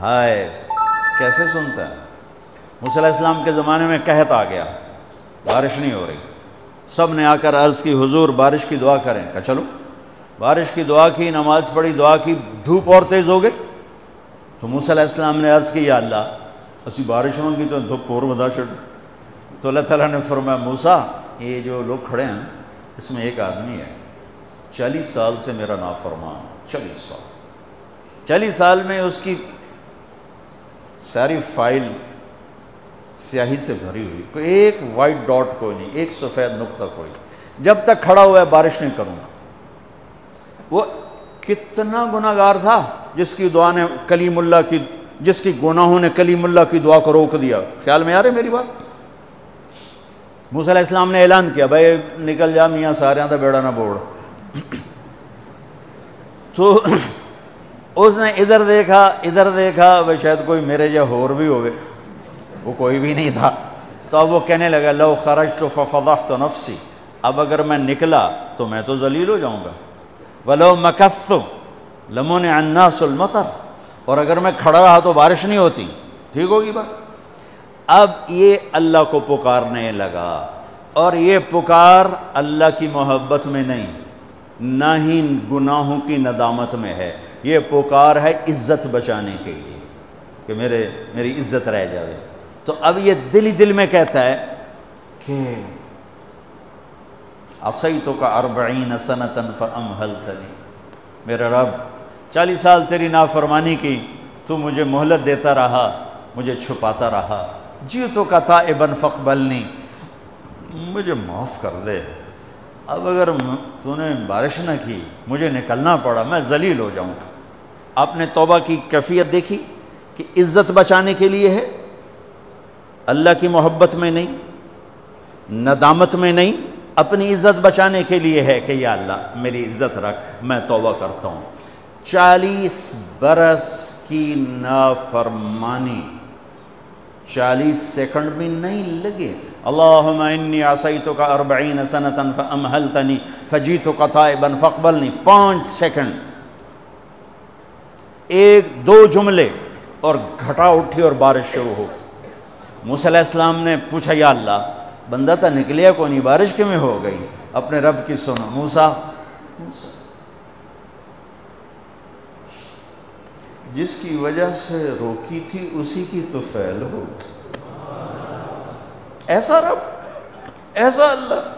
हाय कैसे सुनता है। मूसा अलैहिस्सलाम के ज़माने में कहत आ गया, बारिश नहीं हो रही। सब ने आकर अर्ज़ की, हुजूर बारिश की दुआ करें। कहा चलो, बारिश की दुआ की, नमाज़ पढ़ी, दुआ की, धूप और तेज़ हो गई। तो मूसा अलैहिस्सलाम ने अर्ज़ की, या अल्लाह असी बारिश होंगी तो धूप और बधा छोड़। तो अल्लाह ताला ने फरमाया, मूसा ये जो लोग खड़े हैं इसमें एक आदमी है 40 साल से मेरा नाफरमान, 40 साल 40 साल में उसकी सारी फाइल स्याही से भरी हुई, कोई एक वाइट डॉट कोई नहीं, एक सफ़ेद नुक्ता कोई नहीं। जब तक खड़ा हुआ है बारिश नहीं करूँगा। वो कितना गुनाहगार था जिसकी दुआ ने कलीमुल्ला की, जिसकी गुनाहों ने कलीमुल्ला की दुआ को रोक दिया। ख्याल में आ रही मेरी बात। मूसा अलैहिस्सलाम ने ऐलान किया, भाई निकल जा मियाँ सारे तो बेड़ा ना बोड़। तो उसने इधर देखा, भाई शायद कोई मेरे या होर भी होवे। वो कोई भी नहीं था। तो अब वो कहने लगा, लो खरज तो फफदख तो नफसी, अब अगर मैं निकला तो मैं तो जलील हो जाऊँगा। वलो मकफ़ लमोन अन्नासुलमतर, और अगर मैं खड़ा रहा तो बारिश नहीं होती। ठीक होगी बात। अब ये अल्लाह को पुकारने लगा, और ये पुकार अल्लाह की मोहब्बत में नहीं, ना ही गुनाहों की नदामत में है। ये पुकार है इज़्ज़त बचाने के लिए, कि मेरी इज़्ज़त रह जाए। तो अब ये दिल ही दिल में कहता है कि असैतो का 40 सनतन फ़अम्हल्तनी, मेरा रब 40 साल तेरी नाफरमानी की, तू मुझे मोहलत देता रहा, मुझे छुपाता रहा। जीतो का ताइबन फ़क़बलनी, मुझे माफ़ कर दे। अब अगर तूने बारिश न की, मुझे निकलना पड़ा, मैं जलील हो जाऊँगा। आपने तौबा की कैफियत देखी कि इज़्ज़त बचाने के लिए है, अल्लाह की मोहब्बत में नहीं, नदामत में नहीं, अपनी इज़्ज़त बचाने के लिए है कि या अल्लाह मेरी इज़्ज़त रख, मैं तौबा करता हूँ। 40 बरस की नाफरमानी 40 सेकंड भी नहीं लगे। अल्लाहुम्मा इन्नी असैतुका 40 सनतन फ़अम्हल्तनी फ़जीतुका ताइबन फ़क़बलनी, 5 सेकंड, एक दो जुमले और घटा उठी और बारिश शुरू हो गई। मूसा अलैहिस्सलाम ने पूछा, या अल्लाह बंदा तो निकलिया को नहीं, बारिश क्यों में हो गई। अपने रब की सुनो, मूसा मूसा जिसकी वजह से रोकी थी उसी की तो फैल हो। ऐसा रब, ऐसा अल्लाह।